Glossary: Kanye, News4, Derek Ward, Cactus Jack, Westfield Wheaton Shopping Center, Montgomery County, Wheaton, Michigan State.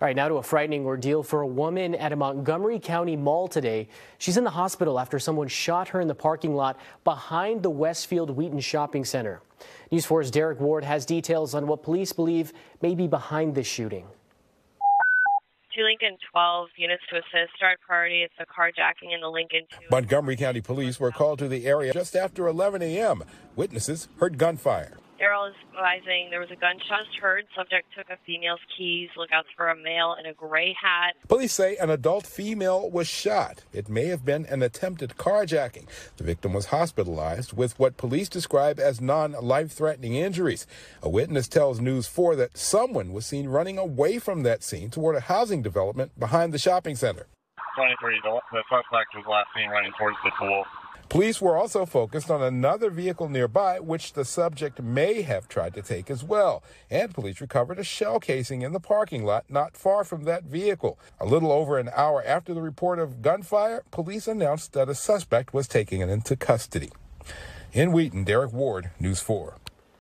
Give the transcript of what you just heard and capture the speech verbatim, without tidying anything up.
All right, now to a frightening ordeal for a woman at a Montgomery County mall today. She's in the hospital after someone shot her in the parking lot behind the Westfield Wheaton Shopping Center. News four's Derek Ward has details on what police believe may be behind this shooting. two Lincoln twelve units to assist. Start priority. It's a carjacking in the Lincoln two. Montgomery County police were called to the area just after eleven a m Witnesses heard gunfire. Errol is advising there was a gunshot heard. Subject took a female's keys. Lookouts for a male in a gray hat. Police say an adult female was shot. It may have been an attempted carjacking. The victim was hospitalized with what police describe as non-life-threatening injuries. A witness tells News four that someone was seen running away from that scene toward a housing development behind the shopping center. twenty-three, the, the suspect was last seen running towards the pool. Police were also focused on another vehicle nearby, which the subject may have tried to take as well. And police recovered a shell casing in the parking lot not far from that vehicle. A little over an hour after the report of gunfire, police announced that a suspect was taken into custody. In Wheaton, Derek Ward, News four.